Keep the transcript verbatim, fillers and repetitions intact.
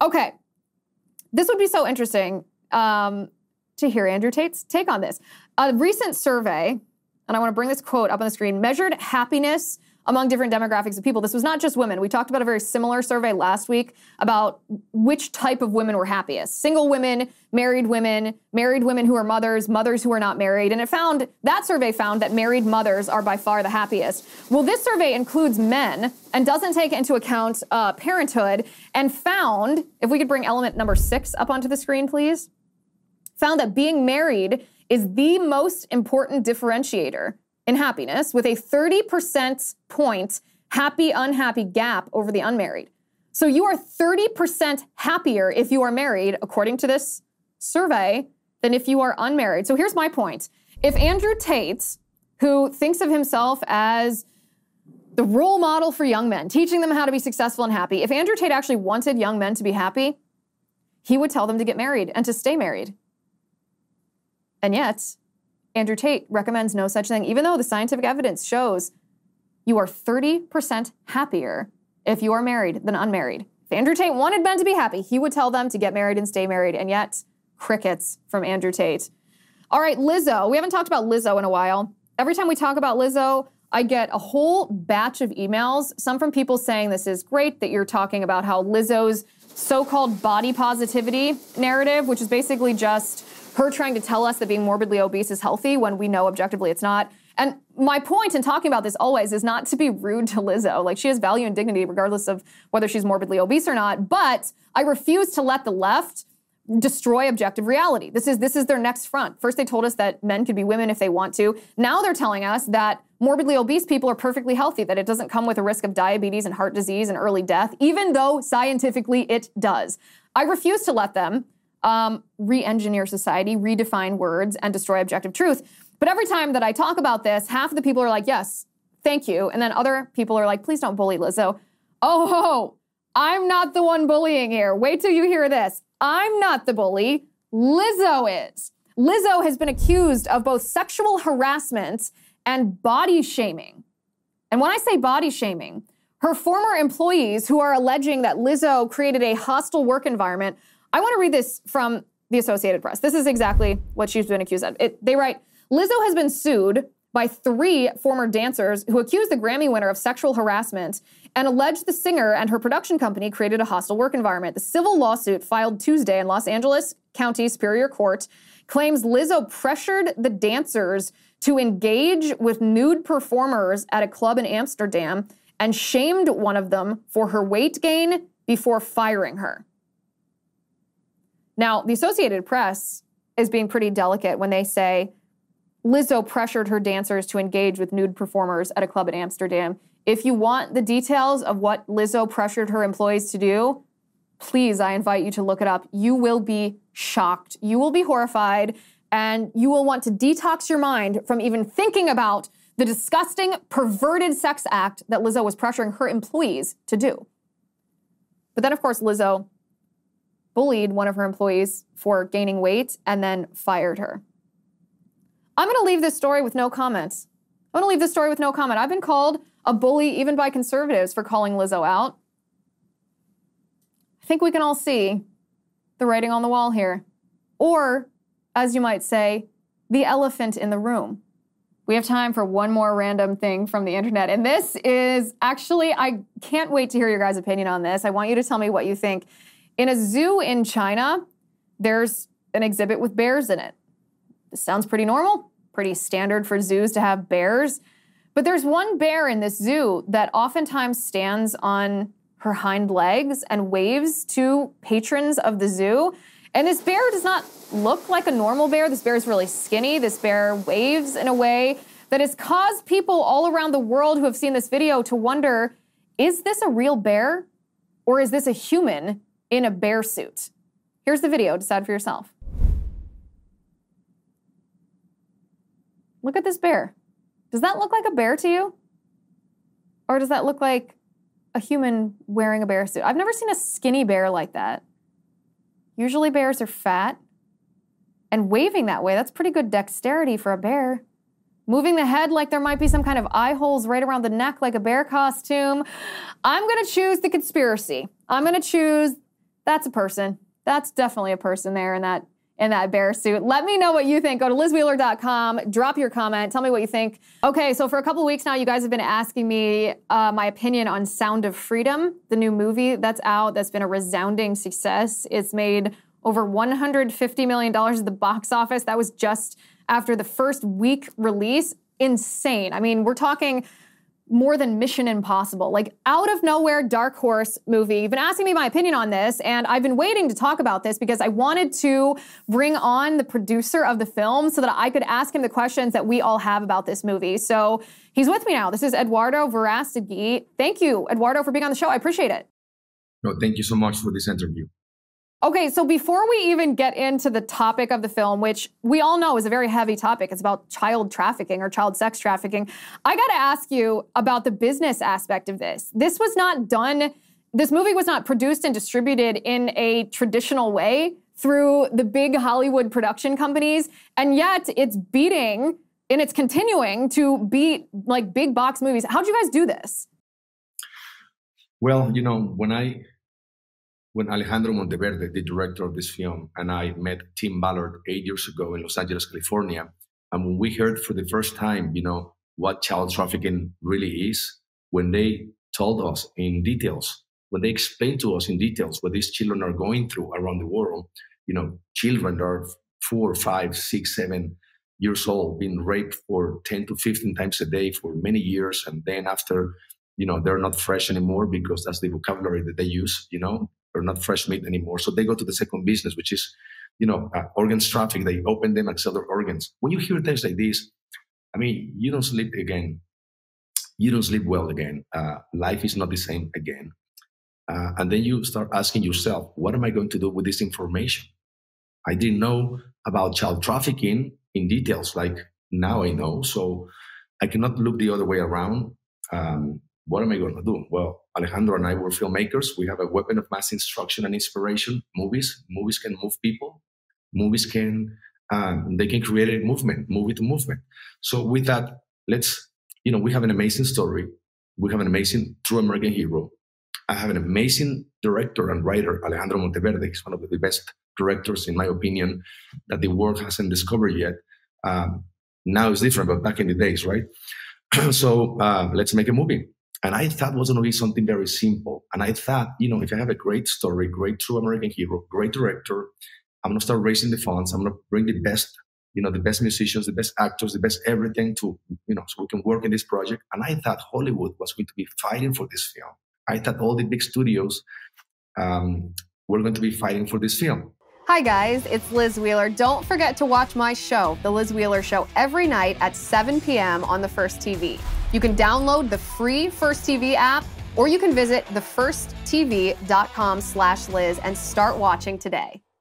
Okay. This would be so interesting um, to hear Andrew Tate's take on this. A recent survey, and I want to bring this quote up on the screen, measured happiness among different demographics of people. This was not just women. We talked about a very similar survey last week about which type of women were happiest. Single women, married women, married women who are mothers, mothers who are not married. And it found, that survey found that married mothers are by far the happiest. Well, this survey includes men and doesn't take into account uh, parenthood, and found, if we could bring element number six up onto the screen, please, found that being married is the most important differentiator in happiness, with a thirty percent point happy-unhappy gap over the unmarried. So you are thirty percent happier if you are married, according to this survey, than if you are unmarried. So here's my point. If Andrew Tate, who thinks of himself as the role model for young men, teaching them how to be successful and happy, if Andrew Tate actually wanted young men to be happy, he would tell them to get married and to stay married. And yet, Andrew Tate recommends no such thing, even though the scientific evidence shows you are thirty percent happier if you are married than unmarried. If Andrew Tate wanted men to be happy, he would tell them to get married and stay married, and yet crickets from Andrew Tate. All right, Lizzo. We haven't talked about Lizzo in a while. Every time we talk about Lizzo, I get a whole batch of emails, some from people saying this is great that you're talking about how Lizzo's so-called body positivity narrative, which is basically just her trying to tell us that being morbidly obese is healthy when we know objectively it's not. And my point in talking about this always is not to be rude to Lizzo. Like, she has value and dignity regardless of whether she's morbidly obese or not. But I refuse to let the left destroy objective reality. This is, this is their next front. First, they told us that men could be women if they want to. Now they're telling us that morbidly obese people are perfectly healthy, that it doesn't come with a risk of diabetes and heart disease and early death, even though scientifically it does. I refuse to let them Um, re-engineer society, redefine words, and destroy objective truth. But every time that I talk about this, half of the people are like, yes, thank you. And then other people are like, please don't bully Lizzo. Oh, I'm not the one bullying here. Wait till you hear this. I'm not the bully. Lizzo is. Lizzo has been accused of both sexual harassment and body shaming. And when I say body shaming, her former employees who are alleging that Lizzo created a hostile work environment. I want to read this from the Associated Press. This is exactly what she's been accused of. It, they write, Lizzo has been sued by three former dancers who accused the Grammy winner of sexual harassment and alleged the singer and her production company created a hostile work environment. The civil lawsuit filed Tuesday in Los Angeles County Superior Court claims Lizzo pressured the dancers to engage with nude performers at a club in Amsterdam and shamed one of them for her weight gain before firing her. Now, the Associated Press is being pretty delicate when they say Lizzo pressured her dancers to engage with nude performers at a club in Amsterdam. If you want the details of what Lizzo pressured her employees to do, please, I invite you to look it up. You will be shocked. You will be horrified, and you will want to detox your mind from even thinking about the disgusting, perverted sex act that Lizzo was pressuring her employees to do. But then, of course, Lizzo bullied one of her employees for gaining weight and then fired her. I'm going to leave this story with no comments. I'm going to leave this story with no comment. I've been called a bully even by conservatives for calling Lizzo out. I think we can all see the writing on the wall here. Or, as you might say, the elephant in the room. We have time for one more random thing from the internet. And this is actually, I can't wait to hear your guys' opinion on this. I want you to tell me what you think. In a zoo in China, there's an exhibit with bears in it. This sounds pretty normal, pretty standard for zoos to have bears. But there's one bear in this zoo that oftentimes stands on her hind legs and waves to patrons of the zoo. And this bear does not look like a normal bear. This bear is really skinny. This bear waves in a way that has caused people all around the world who have seen this video to wonder, is this a real bear or is this a human in a bear suit? Here's the video, decide for yourself. Look at this bear. Does that look like a bear to you? Or does that look like a human wearing a bear suit? I've never seen a skinny bear like that. Usually bears are fat, and waving that way, that's pretty good dexterity for a bear. Moving the head like there might be some kind of eye holes right around the neck like a bear costume. I'm gonna choose the conspiracy. I'm gonna choose that's a person. That's definitely a person there in that in that bear suit. Let me know what you think. Go to liz wheeler dot com, drop your comment, tell me what you think. Okay, so for a couple of weeks now, you guys have been asking me uh, my opinion on Sound of Freedom, the new movie that's out, that's been a resounding success. It's made over one hundred fifty million dollars at the box office. That was just after the first week release. Insane. I mean, we're talking more than Mission Impossible. Like, out of nowhere, dark horse movie. You've been asking me my opinion on this, and I've been waiting to talk about this because I wanted to bring on the producer of the film so that I could ask him the questions that we all have about this movie. So he's with me now. This is Eduardo Verastegui. Thank you, Eduardo, for being on the show. I appreciate it. No, thank you so much for this interview. Okay, so before we even get into the topic of the film, which we all know is a very heavy topic, it's about child trafficking or child sex trafficking, I gotta ask you about the business aspect of this. This was not done, this movie was not produced and distributed in a traditional way through the big Hollywood production companies, and yet it's beating, and it's continuing to beat like big box movies. How'd you guys do this? Well, you know, when I... When Alejandro Monteverde, the director of this film, and I met Tim Ballard eight years ago in Los Angeles, California, and when we heard for the first time, you know, what child trafficking really is, when they told us in details, when they explained to us in details what these children are going through around the world, you know, children that are four, five, six, seven years old, being raped for ten to fifteen times a day for many years, and then after, you know, they're not fresh anymore because that's the vocabulary that they use, you know, they're not fresh meat anymore. So they go to the second business, which is, you know, uh, organs trafficking. They open them and sell their organs. When you hear things like this, I mean, you don't sleep again. You don't sleep well again. Uh, life is not the same again. Uh, and then you start asking yourself, what am I going to do with this information? I didn't know about child trafficking in details. Like, now I know. So I cannot look the other way around. Um, What am I going to do? Well, Alejandro and I were filmmakers. We have a weapon of mass instruction and inspiration, movies. Movies can move people. Movies can, um, they can create a movement, movie to movement. So with that, let's, you know, we have an amazing story. We have an amazing true American hero. I have an amazing director and writer, Alejandro Monteverde. He's one of the best directors, in my opinion, that the world hasn't discovered yet. Um, now it's different, but back in the days, right? So uh, let's make a movie. And I thought it was going to be something very simple. And I thought, you know, if I have a great story, great true American hero, great director, I'm going to start raising the funds. I'm going to bring the best, you know, the best musicians, the best actors, the best everything to, you know, so we can work in this project. And I thought Hollywood was going to be fighting for this film. I thought all the big studios um, were going to be fighting for this film. Hi guys, it's Liz Wheeler. Don't forget to watch my show, The Liz Wheeler Show, every night at seven p m on The First T V. You can download the free First T V app, or you can visit the first t v dot com slash Liz and start watching today.